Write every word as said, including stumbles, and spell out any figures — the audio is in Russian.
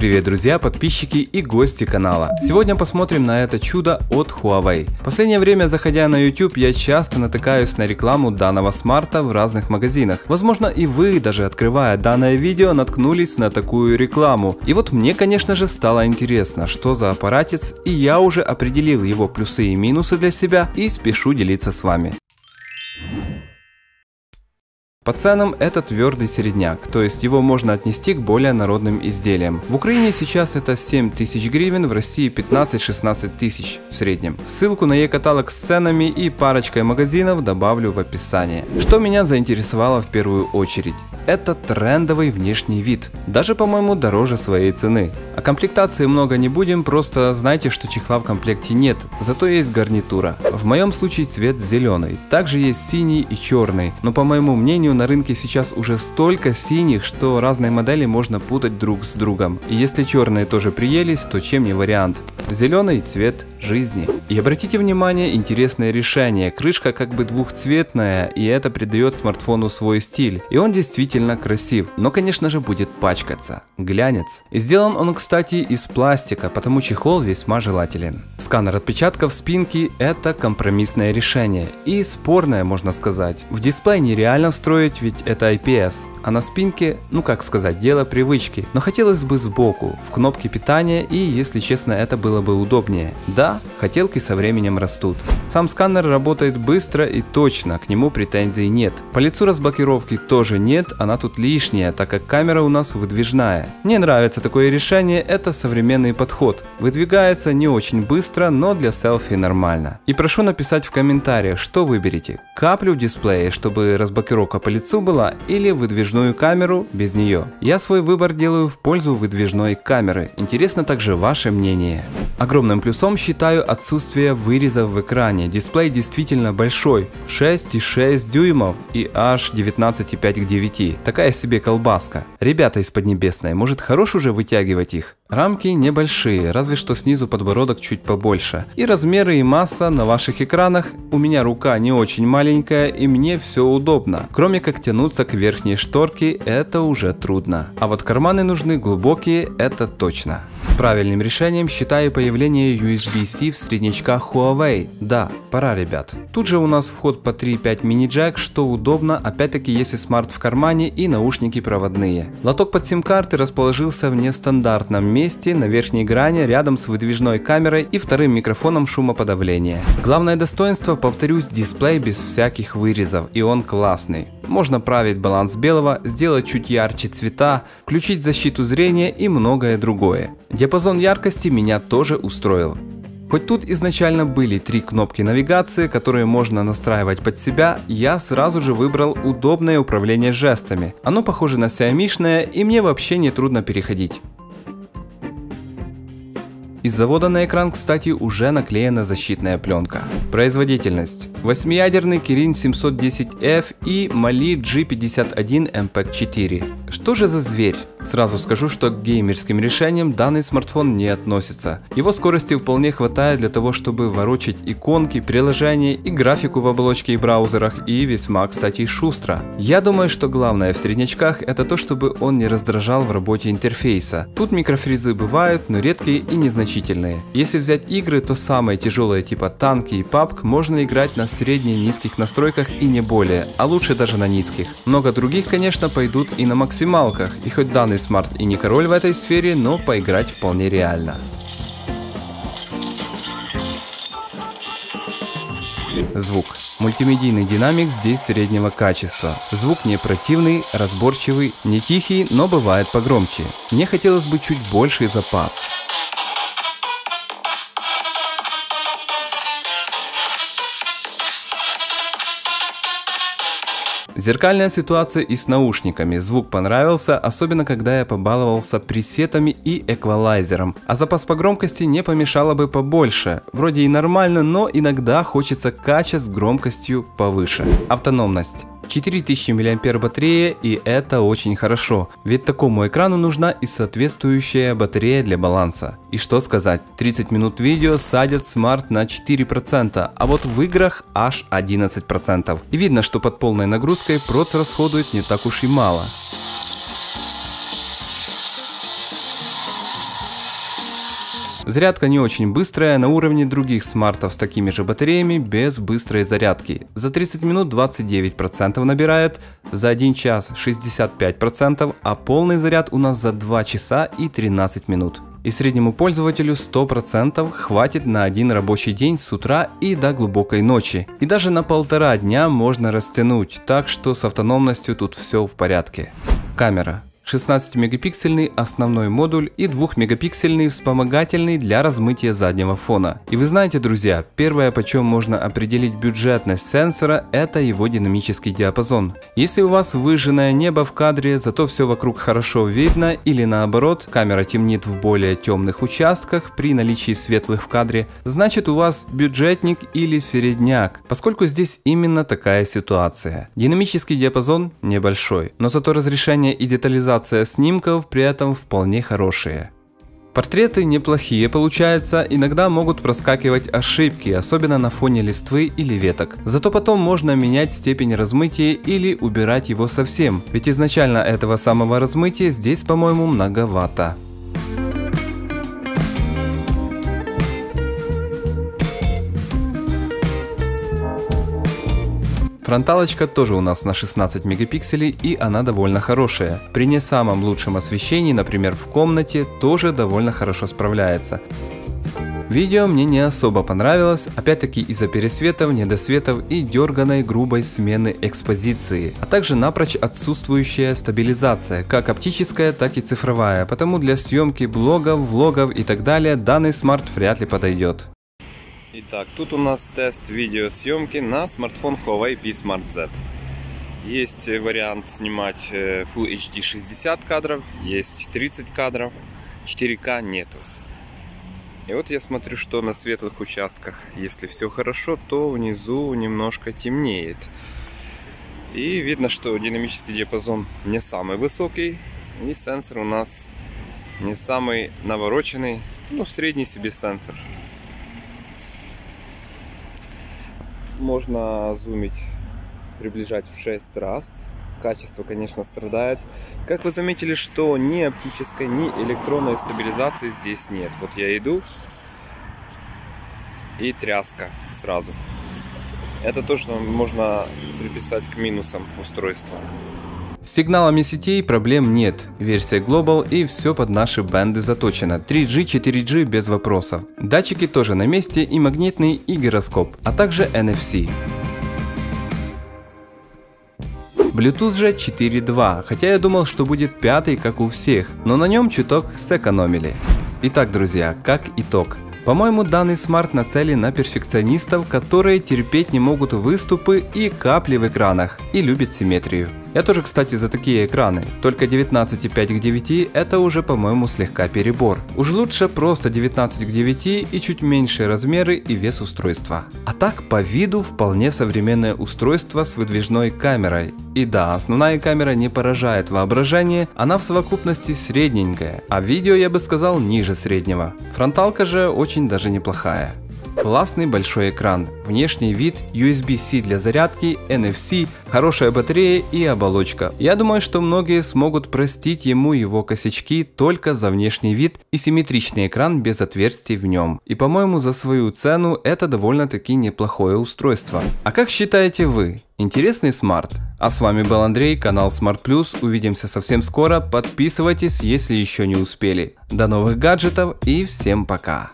Привет, друзья, подписчики и гости канала. Сегодня посмотрим на это чудо от Huawei. В последнее время, заходя на YouTube, я часто натыкаюсь на рекламу данного смарта в разных магазинах. Возможно, и вы, даже открывая данное видео, наткнулись на такую рекламу. И вот мне, конечно же, стало интересно, что за аппаратец, и я уже определил его плюсы и минусы для себя и спешу делиться с вами. По ценам это твердый середняк, то есть его можно отнести к более народным изделиям. В Украине сейчас это семь тысяч гривен, в России пятнадцать-шестнадцать тысяч в среднем. Ссылку на Е-каталог с ценами и парочкой магазинов добавлю в описание. Что меня заинтересовало в первую очередь? Это трендовый внешний вид, даже, по-моему, дороже своей цены. О комплектации много не будем, просто знайте, что чехла в комплекте нет, зато есть гарнитура. В моем случае цвет зеленый, также есть синий и черный, но по моему мнению, на рынке сейчас уже столько синих, что разные модели можно путать друг с другом. И если черные тоже приелись, то чем не вариант. Зеленый цвет жизни. И обратите внимание, интересное решение. Крышка как бы двухцветная, и это придает смартфону свой стиль. И он действительно красив, но, конечно же, будет пачкаться. Глянец. И сделан он, кстати, из пластика, потому чехол весьма желателен. Сканер отпечатков спинки – это компромиссное решение. И спорное, можно сказать. В дисплей нереально встроен, ведь это ай пи эс, а на спинке, ну как сказать, дело привычки, но хотелось бы сбоку, в кнопке питания, и если честно, это было бы удобнее. Да, хотелки со временем растут. Сам сканер работает быстро и точно, к нему претензий нет. По лицу разблокировки тоже нет, она тут лишняя, так как камера у нас выдвижная. Мне нравится такое решение, это современный подход, выдвигается не очень быстро, но для селфи нормально. И прошу написать в комментариях, что выберете, каплю в дисплее, чтобы разблокировка по лицу была, или выдвижную камеру без нее. Я свой выбор делаю в пользу выдвижной камеры. Интересно также ваше мнение. Огромным плюсом считаю отсутствие вырезов в экране. Дисплей действительно большой, шесть и шесть дюймов и аж девятнадцать и пять к девяти. Такая себе колбаска. Ребята из Поднебесной, может, хорош уже вытягивать их? Рамки небольшие, разве что снизу подбородок чуть побольше. И размеры и масса на ваших экранах. У меня рука не очень маленькая, и мне все удобно. Кроме как тянуться к верхней шторке, это уже трудно. А вот карманы нужны глубокие, это точно. Правильным решением считаю появление ю эс би-C в среднячках Huawei. Да, пора, ребят. Тут же у нас вход по три и пять мини-джек, что удобно, опять-таки, если смарт в кармане и наушники проводные. Лоток под сим-карты расположился в нестандартном месте, на верхней грани, рядом с выдвижной камерой и вторым микрофоном шумоподавления. Главное достоинство, повторюсь, дисплей без всяких вырезов, и он классный. Можно править баланс белого, сделать чуть ярче цвета, включить защиту зрения и многое другое. Диапазон яркости меня тоже устроил. Хоть тут изначально были три кнопки навигации, которые можно настраивать под себя, я сразу же выбрал удобное управление жестами. Оно похоже на сиамишное, и мне вообще не трудно переходить. Из завода на экран, кстати, уже наклеена защитная пленка. Производительность. восьмиядерный Kirin семьсот десять эф и Mali джи пятьдесят один эм пи четыре. Что же за зверь? Сразу скажу, что к геймерским решениям данный смартфон не относится. Его скорости вполне хватает для того, чтобы ворочать иконки, приложения и графику в оболочке и браузерах, и весьма, кстати, шустро. Я думаю, что главное в среднячках это то, чтобы он не раздражал в работе интерфейса. Тут микрофризы бывают, но редкие и незначительные. Если взять игры, то самые тяжелые типа танки и пабг можно играть на средне-низких настройках и не более, а лучше даже на низких. Много других, конечно, пойдут и на максималках, и хоть данный смарт и не король в этой сфере, но поиграть вполне реально. Звук. Мультимедийный динамик здесь среднего качества. Звук не противный, разборчивый, не тихий, но бывает погромче. Мне хотелось бы чуть больший запас. Зеркальная ситуация и с наушниками. Звук понравился, особенно когда я побаловался пресетами и эквалайзером. А запас по громкости не помешало бы побольше. Вроде и нормально, но иногда хочется кача с громкостью повыше. Автономность. четыре тысячи миллиампер батарея, и это очень хорошо, ведь такому экрану нужна и соответствующая батарея для баланса. И что сказать, тридцать минут видео садят смарт на четыре процента, а вот в играх аж одиннадцать процентов. И видно, что под полной нагрузкой проц расходует не так уж и мало. Зарядка не очень быстрая, на уровне других смартов с такими же батареями без быстрой зарядки. За тридцать минут двадцать девять процентов набирает, за один час шестьдесят пять процентов, а полный заряд у нас за два часа и тринадцать минут. И среднему пользователю сто процентов хватит на один рабочий день с утра и до глубокой ночи. И даже на полтора дня можно растянуть, так что с автономностью тут все в порядке. Камера. шестнадцатимегапиксельный основной модуль и двухмегапиксельный вспомогательный для размытия заднего фона. И вы знаете, друзья, первое, по чем можно определить бюджетность сенсора, это его динамический диапазон. Если у вас выжженное небо в кадре, зато все вокруг хорошо видно, или наоборот, камера темнит в более темных участках при наличии светлых в кадре, значит у вас бюджетник или середняк, поскольку здесь именно такая ситуация. Динамический диапазон небольшой, но зато разрешение и детализация снимков при этом вполне хорошие. Портреты неплохие получаются, иногда могут проскакивать ошибки, особенно на фоне листвы или веток. Зато потом можно менять степень размытия или убирать его совсем, ведь изначально этого самого размытия здесь, по-моему, многовато. Фронталочка тоже у нас на шестнадцать мегапикселей, и она довольно хорошая. При не самом лучшем освещении, например в комнате, тоже довольно хорошо справляется. Видео мне не особо понравилось, опять-таки из-за пересветов, недосветов и дерганой грубой смены экспозиции, а также напрочь отсутствующая стабилизация, как оптическая, так и цифровая, потому для съемки блогов, влогов и так далее данный смарт вряд ли подойдет. Итак, тут у нас тест видеосъемки на смартфон Huawei P Smart Z. Есть вариант снимать Full эйч ди шестьдесят кадров, есть тридцать кадров, четыре ка нету. И вот я смотрю, что на светлых участках, если все хорошо, то внизу немножко темнеет. И видно, что динамический диапазон не самый высокий, и сенсор у нас не самый навороченный, ну средний себе сенсор. Можно зумить, приближать в шесть раз. Качество, конечно, страдает. Как вы заметили, что ни оптической, ни электронной стабилизации здесь нет. Вот я иду, и тряска сразу. Это точно можно приписать к минусам устройства. С сигналами сетей проблем нет, версия Global и все под наши бенды заточено, три джи, четыре джи без вопросов. Датчики тоже на месте, и магнитный, и гироскоп, а также эн эф си. Bluetooth же четыре точка два, хотя я думал, что будет пятый, как у всех, но на нем чуток сэкономили. Итак, друзья, как итог. По-моему, данный смарт нацелен на перфекционистов, которые терпеть не могут выступы и капли в экранах, и любят симметрию. Я тоже, кстати, за такие экраны, только девятнадцать пять к девяти это уже, по-моему, слегка перебор. Уж лучше просто девятнадцать к девяти и чуть меньшие размеры и вес устройства. А так, по виду вполне современное устройство с выдвижной камерой. И да, основная камера не поражает воображение, она в совокупности средненькая, а видео, я бы сказал, ниже среднего. Фронталка же очень даже неплохая. Классный большой экран, внешний вид, ю эс би-C для зарядки, эн эф си, хорошая батарея и оболочка. Я думаю, что многие смогут простить ему его косячки только за внешний вид и симметричный экран без отверстий в нем. И, по-моему, за свою цену это довольно-таки неплохое устройство. А как считаете вы? Интересный смарт? А с вами был Андрей, канал Smart Plus. Увидимся совсем скоро. Подписывайтесь, если еще не успели. До новых гаджетов и всем пока!